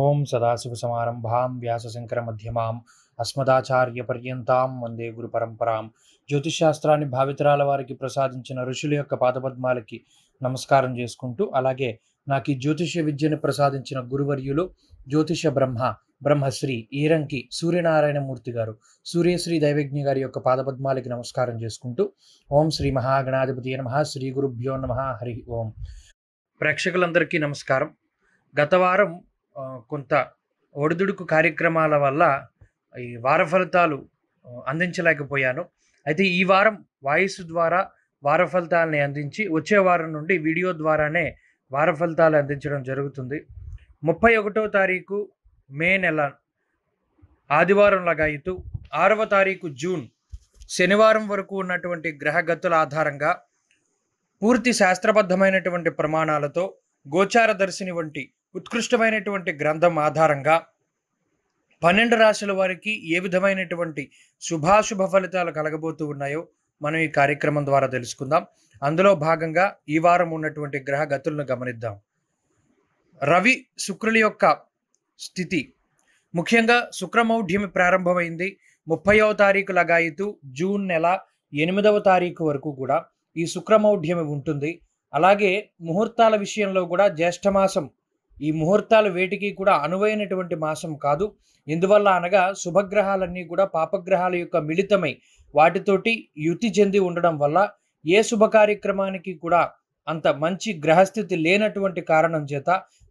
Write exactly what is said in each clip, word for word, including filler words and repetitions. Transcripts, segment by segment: ओं सदाशिवसमारंभा व्यासशंकर मध्यमा अस्मदाचार्यपर्यंता वंदे गुरुपरंपरा ज्योतिषशास्त्राన్ని భావితరాల వారికి ప్రసాదించిన ఋషుల యొక్క పాదపద్మాలకి నమస్కారం చేసుకుంటూ అలాగే నాకు ఈ జ్యోతిష్య విద్యను ప్రసాదించిన గురువర్యులు జ్యోతిష బ్రహ్మ బ్రహ్మశ్రీ ఈరంకి సూర్యనారాయణ మూర్తి గారు సూర్యశ్రీ దైవజ్ఞ గారి యొక్క పాదపద్మాలకి నమస్కారం చేసుకుంటూ ఓం శ్రీ మహాగణాధిపతి నమః శ్రీ గురుభ్యో నమః హరి ఓం ప్రేక్షకులందరికీ నమస్కారం గత వారం కొంత ఒడిదుడుకు కార్యక్రమాల వల్ల ఈ వార ఫలితాలు అందించలేకపోయాను అయితే ఈ వారం వాయిస్ ద్వారా వార ఫలితాలను అందించి వచ్చే వారం నుండి వీడియో ద్వారానే వార ఫలితాలు అందించడం జరుగుతుంది ముప్పై ఒకటో తారీఖు మే నెల ఆదివారం లగాయితూ ఆరవ తారీఖు జూన్ శనివారం వరకు ఉన్నటువంటి గ్రహగతుల ఆధారంగా పూర్తి శాస్త్రబద్ధమైనటువంటి ప్రమాణాలతో గోచార దర్శిని వంటి ఉత్కృష్టమైనటువంటి గ్రంథం ఆధారంగా పన్నెండు రాశుల వారికి ఏ విధమైనటువంటి శుభాశుభ ఫలితాలు కలగబోతూ ఉన్నాయో మనం ఈ కార్యక్రమం ద్వారా తెలుసుకుందాం అందులో భాగంగా ఈ వారం ఉన్నటువంటి గ్రహ గతులను గమనిద్దాం రవి శుక్రుల యొక్క స్థితి ముఖ్యంగా శుక్రమౌఢ్యమి ప్రారంభమైంది ముప్పైవ తారీఖు లగాయితూ జూన్ నెల ఎనిమిదవ తారీఖు వరకు కూడా ఈ శుక్రమౌఢ్యమి ఉంటుంది అలాగే ముహూర్తాల విషయంలో కూడా జ్యేష్ఠమాసం ఈ ముహూర్తాలు వేటికి కూడా అనువైనటువంటి మాసం కాదు ఇందువల్ల అనగా శుభగ్రహాలన్నీ కూడా పాపగ్రహాల యొక్క మిళితమై వాటితోటి యుతి చెంది ఉండడం వల్ల ఏ శుభ కార్యక్రమానికి కూడా అంత మంచి గ్రహస్థితి లేనటువంటి కారణం చేత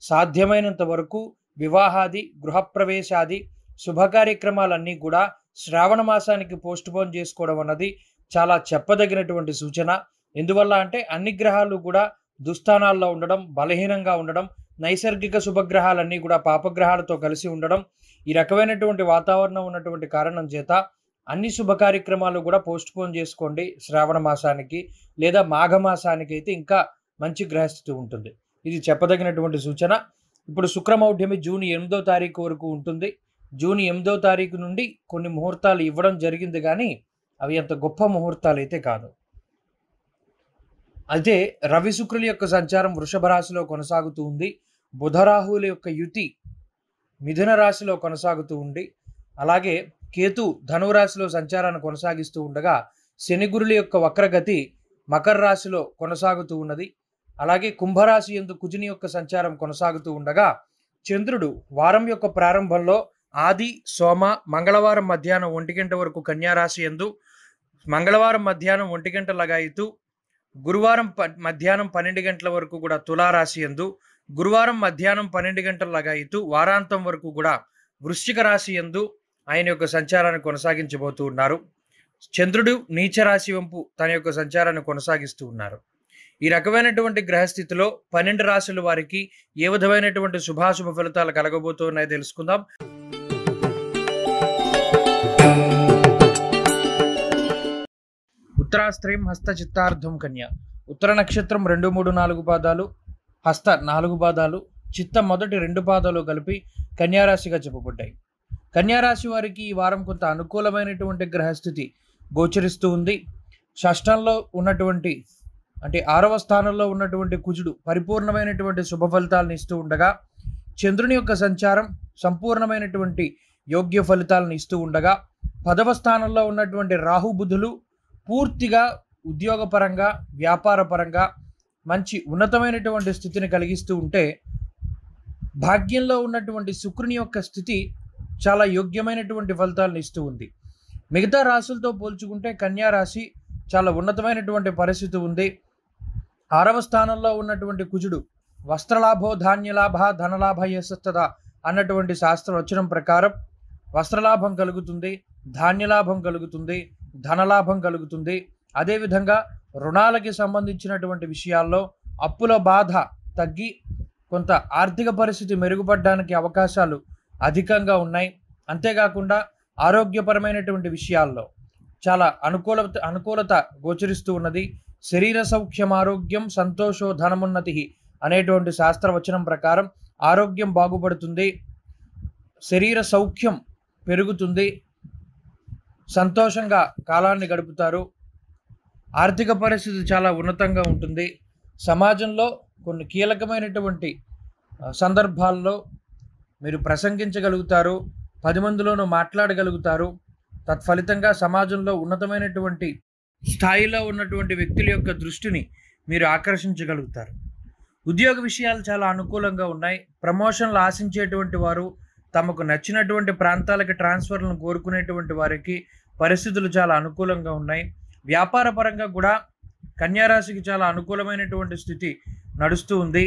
సాధ్యమైనంత వరకు వివాహాది గృహప్రవేశాది శుభ కార్యక్రమాలన్నీ కూడా శ్రావణ మాసానికి పోస్ట్పోన్ చేసుకోవడం అన్నది చాలా చెప్పదగినటువంటి సూచన ఎందువల్ల అంటే అన్ని గ్రహాలు కూడా దుస్థానాల్లో ఉండడం బలహీనంగా ఉండడం నైసర్గిక శుభగ్రహాలన్నీ కూడా పాపగ్రహాలతో కలిసి ఉండడం ఈ రకమైనటువంటి వాతావరణం ఉన్నటువంటి కారణం చేత అన్ని శుభ కార్యక్రమాలు కూడా పోస్ట్పోన్ చేసుకోండి శ్రావణ మాసానికి లేదా మాఘమాసానికి అయితే ఇంకా మంచి గ్రహస్థితి ఉంటుంది ఇది చెప్పదగినటువంటి సూచన ఇప్పుడు శుక్రమౌఢ్యమి జూన్ ఎనిమిదో తారీఖు వరకు ఉంటుంది జూన్ ఎనిమిదో తారీఖు నుండి కొన్ని ముహూర్తాలు ఇవ్వడం జరిగింది కానీ అవి అంత గొప్ప ముహూర్తాలు అయితే కాదు అయితే రవి శుక్రుల యొక్క సంచారం వృషభ రాశిలో కొనసాగుతూ ఉంది బుధరాహువుల యొక్క యుతి మిథున రాశిలో కొనసాగుతూ ఉండి అలాగే కేతు ధనురాశిలో సంచారాన్ని కొనసాగిస్తూ ఉండగా శని గురుల యొక్క వక్రగతి మకర రాశిలో కొనసాగుతూ ఉన్నది అలాగే కుంభరాశి యందు కుజుని యొక్క సంచారం కొనసాగుతూ ఉండగా చంద్రుడు వారం యొక్క ప్రారంభంలో ఆది సోమ మంగళవారం మధ్యాహ్నం ఒంటి గంట వరకు కన్యా రాశి యందు మంగళవారం మధ్యాహ్నం ఒంటి గంట లగాయితూ గురువారం ప మధ్యాహ్నం పన్నెండు గంటల వరకు కూడా తులారాశి యందు గురువారం మధ్యాహ్నం పన్నెండు గంటల లగాయితూ వారాంతం వరకు కూడా వృశ్చిక రాశి యందు ఆయన యొక్క సంచారాన్ని కొనసాగించబోతూ ఉన్నారు చంద్రుడు నీచ రాశి వంపు తన యొక్క సంచారాన్ని కొనసాగిస్తూ ఉన్నారు ఈ రకమైనటువంటి గ్రహస్థితిలో పన్నెండు రాశుల వారికి ఏ విధమైనటువంటి శుభాశుభ ఫలితాలు కలగబోతున్నాయో తెలుసుకుందాం ఉత్తరాస్త్రయం హస్త చిత్తార్థం కన్య ఉత్తర నక్షత్రం రెండు మూడు నాలుగు పాదాలు హస్త నాలుగు పాదాలు చిత్త మొదటి రెండు పాదాలు కలిపి కన్యారాశిగా చెప్పబడ్డాయి కన్యారాశి వారికి ఈ వారం కొంత అనుకూలమైనటువంటి గ్రహస్థితి గోచరిస్తూ ఉంది షష్టంలో ఉన్నటువంటి అంటే ఆరవ స్థానంలో ఉన్నటువంటి కుజుడు పరిపూర్ణమైనటువంటి శుభ ఫలితాలను ఇస్తూ ఉండగా చంద్రుని యొక్క సంచారం సంపూర్ణమైనటువంటి యోగ్య ఫలితాలను ఇస్తూ ఉండగా పదవ స్థానంలో ఉన్నటువంటి రాహుబుధులు పూర్తిగా ఉద్యోగపరంగా వ్యాపారపరంగా మంచి ఉన్నతమైనటువంటి స్థితిని కలిగిస్తూ ఉంటే భాగ్యంలో ఉన్నటువంటి శుక్రుని యొక్క స్థితి చాలా యోగ్యమైనటువంటి ఫలితాలను ఇస్తూ ఉంది మిగతా రాశులతో పోల్చుకుంటే కన్యా రాశి చాలా ఉన్నతమైనటువంటి పరిస్థితి ఉంది ఆరవ స్థానంలో ఉన్నటువంటి కుజుడు వస్త్రలాభో ధాన్యలాభ ధనలాభ యశస్తద అన్నటువంటి శాస్త్రవచనం ప్రకారం వస్త్రలాభం కలుగుతుంది ధాన్యలాభం కలుగుతుంది ధనలాభం కలుగుతుంది అదేవిధంగా రుణాలకి సంబంధించినటువంటి విషయాల్లో అప్పుల బాధ తగ్గి కొంత ఆర్థిక పరిస్థితి మెరుగుపడడానికి అవకాశాలు అధికంగా ఉన్నాయి అంతేకాకుండా ఆరోగ్యపరమైనటువంటి విషయాల్లో చాలా అనుకూల అనుకూలత గోచరిస్తూ ఉన్నది శరీర సౌఖ్యం ఆరోగ్యం సంతోషో ధనమున్నతి అనేటువంటి శాస్త్రవచనం ప్రకారం ఆరోగ్యం బాగుపడుతుంది శరీర సౌఖ్యం పెరుగుతుంది సంతోషంగా కాలాన్ని గడుపుతారు ఆర్థిక పరిస్థితి చాలా ఉన్నతంగా ఉంటుంది సమాజంలో కొన్ని కీలకమైనటువంటి సందర్భాల్లో మీరు ప్రసంగించగలుగుతారు, పది మందిలోనూ మాట్లాడగలుగుతారు. తత్ఫలితంగా సమాజంలో ఉన్నతమైనటువంటి స్థాయిలో ఉన్నటువంటి వ్యక్తుల యొక్క దృష్టిని మీరు ఆకర్షించగలుగుతారు. ఉద్యోగ విషయాలు చాలా అనుకూలంగా ఉన్నాయి. ప్రమోషన్లు ఆశించేటువంటి వారు, తమకు నచ్చినటువంటి ప్రాంతాలకు ట్రాన్స్ఫర్లను కోరుకునేటువంటి వారికి పరిస్థితులు చాలా అనుకూలంగా ఉన్నాయి. వ్యాపార పరంగా కూడా కన్యారాశికి చాలా అనుకూలమైనటువంటి స్థితి నడుస్తూ ఉంది.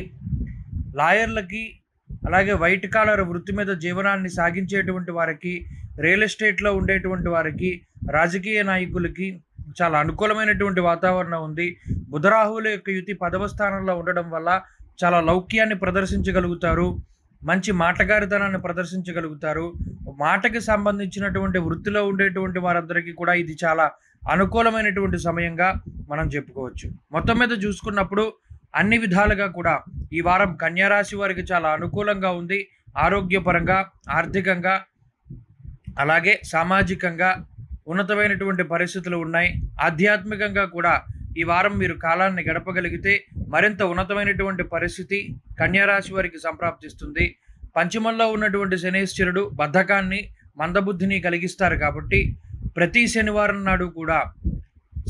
లాయర్లకి అలాగే వైట్ కాలర్ వృత్తి మీద జీవనాన్ని సాగించేటువంటి వారికి, రియల్ ఎస్టేట్లో ఉండేటువంటి వారికి, రాజకీయ నాయకులకి చాలా అనుకూలమైనటువంటి వాతావరణం ఉంది. బుధరాహువుల యొక్క యుతి పదవ స్థానంలో ఉండడం వల్ల చాలా లౌక్యాన్ని ప్రదర్శించగలుగుతారు, మంచి మాటగారితనాన్ని ప్రదర్శించగలుగుతారు. మాటకి సంబంధించినటువంటి వృత్తిలో ఉండేటువంటి వారందరికీ కూడా ఇది చాలా అనుకూలమైనటువంటి సమయంగా మనం చెప్పుకోవచ్చు. మొత్తం మీద చూసుకున్నప్పుడు అన్ని విధాలుగా కూడా ఈ వారం కన్యారాశి వారికి చాలా అనుకూలంగా ఉంది. ఆరోగ్యపరంగా, ఆర్థికంగా, అలాగే సామాజికంగా ఉన్నతమైనటువంటి పరిస్థితులు ఉన్నాయి. ఆధ్యాత్మికంగా కూడా ఈ వారం మీరు కాలాన్ని గడపగలిగితే మరింత ఉన్నతమైనటువంటి పరిస్థితి కన్యారాశి వారికి సంప్రాప్తిస్తుంది. పంచమంలో ఉన్నటువంటి శనేశ్వరుడు బద్ధకాన్ని, మందబుద్ధిని కలిగిస్తారు కాబట్టి ప్రతి శనివారం నాడు కూడా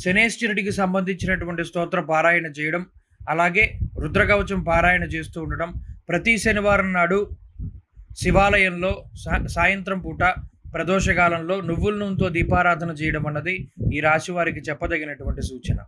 శనేశ్వరుడికి సంబంధించినటువంటి స్తోత్ర పారాయణ చేయడం, అలాగే రుద్రకవచం పారాయణ చేస్తూ ఉండడం, ప్రతి శనివారం నాడు శివాలయంలో సాయంత్రం పూట ప్రదోషకాలంలో నువ్వుల నూనెతో దీపారాధన చేయడం అన్నది ఈ రాశి వారికి చెప్పదగినటువంటి సూచన.